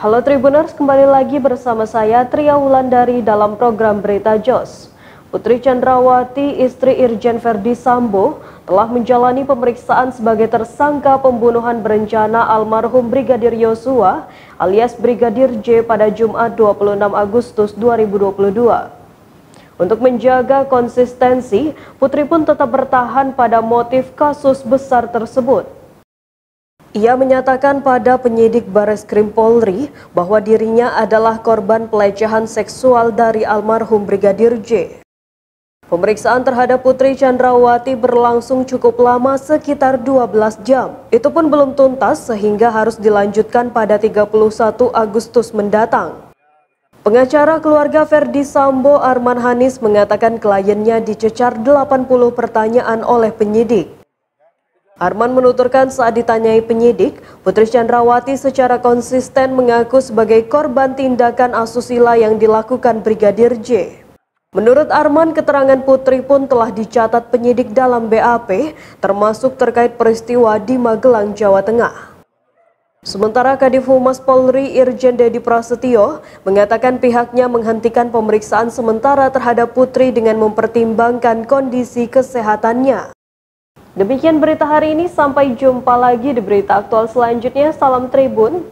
Halo Tribuners, kembali lagi bersama saya Tria Wulandari dalam program Berita JOS. Putri Candrawathi, istri Irjen Ferdy Sambo, telah menjalani pemeriksaan sebagai tersangka pembunuhan berencana almarhum Brigadir Yosua alias Brigadir J pada Jumat 26 Agustus 2022. Untuk menjaga konsistensi, Putri pun tetap bertahan pada motif kasus besar tersebut. Ia menyatakan pada penyidik Bareskrim Polri bahwa dirinya adalah korban pelecehan seksual dari almarhum Brigadir J. Pemeriksaan terhadap Putri Candrawathi berlangsung cukup lama, sekitar 12 jam. Itu pun belum tuntas sehingga harus dilanjutkan pada 31 Agustus mendatang. Pengacara keluarga Ferdy Sambo, Arman Hanis, mengatakan kliennya dicecar 80 pertanyaan oleh penyidik. Arman menuturkan saat ditanyai penyidik, Putri Candrawathi secara konsisten mengaku sebagai korban tindakan asusila yang dilakukan Brigadir J. Menurut Arman, keterangan Putri pun telah dicatat penyidik dalam BAP, termasuk terkait peristiwa di Magelang, Jawa Tengah. Sementara Kadif Humas Polri Irjen Deddy Prasetyo mengatakan pihaknya menghentikan pemeriksaan sementara terhadap Putri dengan mempertimbangkan kondisi kesehatannya. Demikian berita hari ini, sampai jumpa lagi di berita aktual selanjutnya. Salam Tribun.